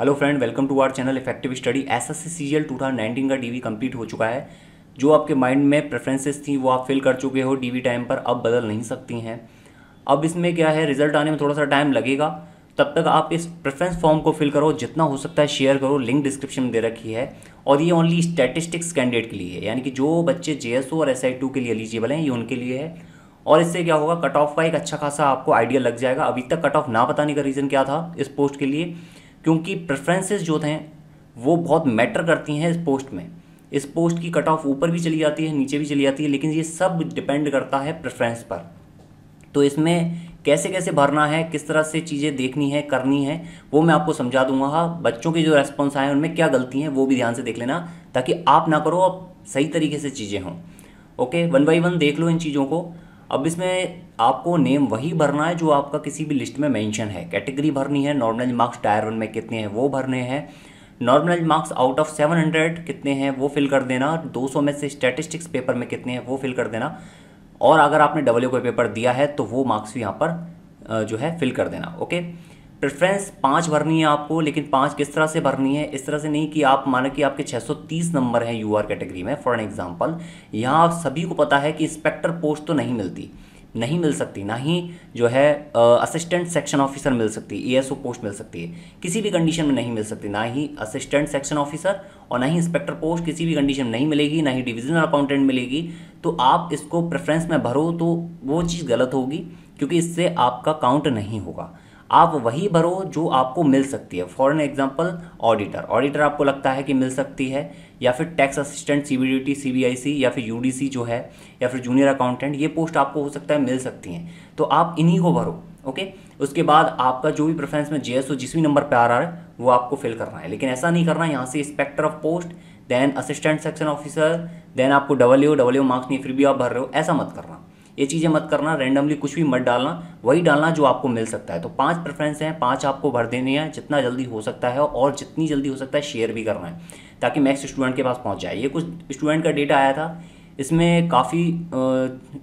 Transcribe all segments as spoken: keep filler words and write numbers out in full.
Hello friend, welcome to our channel effective study. SSC CGL दो हज़ार उन्नीस का डीवी कंप्लीट हो चुका है। जो आपके माइंड में प्रेफरेंसेस थी वो आप फिल कर चुके हो। डीवी टाइम पर अब बदल नहीं सकती हैं। अब इसमें क्या है, रिजल्ट आने में थोड़ा सा टाइम लगेगा। तब तक आप इस प्रेफरेंस फॉर्म को फिल करो, जितना हो सकता है शेयर करो। लिंक डिस्क्रिप्शन में दे रखी है। और ये ओनली स्टैटिस्टिक्स कैंडिडेट के लिए है, यानी कि जो बच्चे जेएसओ और एसआई टू के लिए एलिजिबल हैं ये उनके लिए है। और इससे क्या होगा, कट ऑफ का एक अच्छा खासा आपको आइडिया लग जाएगा। अभी तक कट ऑफ ना बताने का रीज़न क्या था इस पोस्ट के लिए, क्योंकि प्रेफरेंसेस जो थे वो बहुत मैटर करती हैं इस पोस्ट में। इस पोस्ट की कट ऑफ ऊपर भी चली जाती है, नीचे भी चली जाती है, लेकिन ये सब डिपेंड करता है प्रेफरेंस पर। तो इसमें कैसे कैसे भरना है, किस तरह से चीज़ें देखनी है, करनी है, वो मैं आपको समझा दूंगा। बच्चों के जो रेस्पॉन्स आए उनमें क्या गलती हैं वो भी ध्यान से देख लेना, ताकि आप ना करो, आप सही तरीके से चीज़ें हों। ओके, वन बाई वन देख लो इन चीज़ों को। अब इसमें आपको नेम वही भरना है जो आपका किसी भी लिस्ट में मेंशन है। कैटेगरी भरनी है, नॉर्मल मार्क्स टायर वन में कितने हैं वो भरने हैं। नॉर्मल मार्क्स आउट ऑफ सात सौ कितने हैं वो फिल कर देना। दो सौ में से स्टैटिस्टिक्स पेपर में कितने हैं वो फिल कर देना। और अगर आपने डब्ल्यू का पेपर दिया है तो वो मार्क्स भी यहाँ पर जो है फिल कर देना। ओके, प्रेफरेंस पाँच भरनी है आपको, लेकिन पाँच किस तरह से भरनी है, इस तरह से नहीं कि आप माना कि आपके छह सौ तीस नंबर हैं यू आर कैटेगरी में। फॉर एन एग्जांपल, यहाँ आप सभी को पता है कि इंस्पेक्टर पोस्ट तो नहीं मिलती, नहीं मिल सकती, ना ही जो है असिस्टेंट सेक्शन ऑफिसर मिल सकती, एएसओ पोस्ट मिल सकती है, किसी भी कंडीशन में नहीं मिल सकती। ना ही असिस्टेंट सेक्शन ऑफिसर और ना ही इंस्पेक्टर पोस्ट किसी भी कंडीशन में नहीं मिलेगी, ना ही डिविजनल अकाउंटेंट मिलेगी। तो आप इसको प्रेफरेंस में भरो तो वो चीज़ गलत होगी, क्योंकि इससे आपका काउंट नहीं होगा। आप वही भरो जो आपको मिल सकती है। For an example, auditor auditor आपको लगता है कि मिल सकती है, या फिर टैक्स असिस्टेंट, सीबीडीटी, सीबीआईसी, या फिर यूडीसी जो है, या फिर जूनियर अकाउंटेंट, ये पोस्ट आपको हो सकता है मिल सकती हैं। तो आप इन्हीं को भरो। ओके, उसके बाद आपका जो भी प्रेफरेंस में जेएसओ जिसवी नंबर पर आ रहा है वो आपको फिल करना है। लेकिन ऐसा नहीं करना है यहाँ से inspector of post, then assistant section officer, then आपको डब्ल्यू डब्ल्यू मार्क्स नहीं फिर भी आप भर रहे हो, ऐसा मत करना। ये चीज़ें मत करना, रैंडमली कुछ भी मत डालना, वही डालना जो आपको मिल सकता है। तो पांच प्रेफरेंस हैं, पांच आपको भर देनी है जितना जल्दी हो सकता है, और जितनी जल्दी हो सकता है शेयर भी करना है ताकि मैक्स स्टूडेंट के पास पहुंच जाए। ये कुछ स्टूडेंट का डेटा आया था, इसमें काफ़ी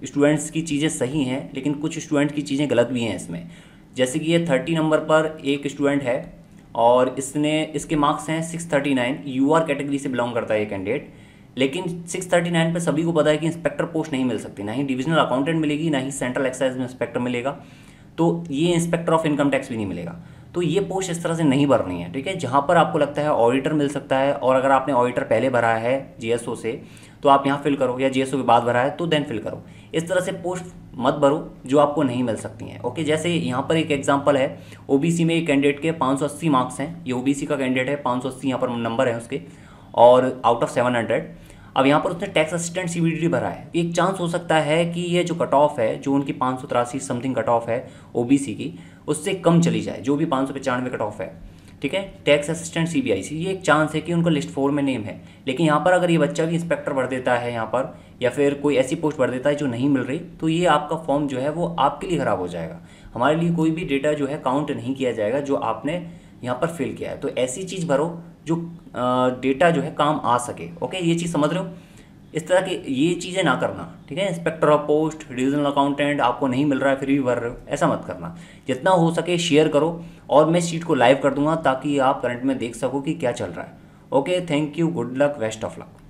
स्टूडेंट्स की चीज़ें सही हैं, लेकिन कुछ स्टूडेंट की चीज़ें गलत भी हैं इसमें। जैसे कि ये थर्टी नंबर पर एक स्टूडेंट है और इसने इसके मार्क्स हैं six thirty nine, UR are कैटेगरी से बिलोंग करता है ये कैंडिडेट। लेकिन सिक्स थर्टी नाइन पे सभी को पता है कि इंस्पेक्टर पोस्ट नहीं मिल सकती, ना ही डिविजनल अकाउंटेंट मिलेगी, ना ही सेंट्रल एक्साइज में इंस्पेक्टर मिलेगा, तो ये इंस्पेक्टर ऑफ इनकम टैक्स भी नहीं मिलेगा। तो ये पोस्ट इस तरह से नहीं भरनी है, ठीक है। जहाँ पर आपको लगता है ऑडिटर मिल सकता है, और अगर आपने ऑडिटर पहले भरा है जीएसओ से तो आप यहाँ फिल करो, या जीएसओ के बाद भरा है तो देन फिल करो। इस तरह से पोस्ट मत भरो जो आपको नहीं मिल सकती हैं। ओके, जैसे यहाँ पर एक एग्जांपल है, ओबीसी में एक कैंडिडेट के पाँच सौ अस्सी मार्क्स हैं, ये ओबीसी का कैंडिडेट है, पाँच सौ अस्सी यहाँ पर नंबर है उसके, और आउट ऑफ सेवन हंड्रेड। अब यहाँ पर उसने टैक्स असिस्टेंट सीबीडीटी भरा है। एक चांस हो सकता है कि ये जो कट ऑफ है, जो उनकी पाँच सौ तिरासी समथिंग कट ऑफ है ओबीसी की, उससे कम चली जाए, जो भी पाँच सौ पचानवे कट ऑफ है, ठीक है। टैक्स असिस्टेंट सीबीआईसी, ये एक चांस है कि उनका लिस्ट फोर में नेम है। लेकिन यहाँ पर अगर ये बच्चा भी इंस्पेक्टर भर देता है यहाँ पर, या फिर कोई ऐसी पोस्ट भर देता है जो नहीं मिल रही, तो ये आपका फॉर्म जो है वो आपके लिए ख़राब हो जाएगा। हमारे लिए कोई भी डेटा जो है काउंट नहीं किया जाएगा जो आपने यहाँ पर फिल किया है। तो ऐसी चीज़ भरो जो डेटा जो है काम आ सके। ओके, ये चीज़ समझ रहे हो, इस तरह की ये चीज़ें ना करना, ठीक है। Inspector of post, divisional accountant आपको नहीं मिल रहा है फिर भी भर रहे हो, ऐसा मत करना। जितना हो सके शेयर करो, और मैं शीट को लाइव कर दूंगा ताकि आप करंट में देख सको कि क्या चल रहा है। Okay, thank you, good luck, best of luck.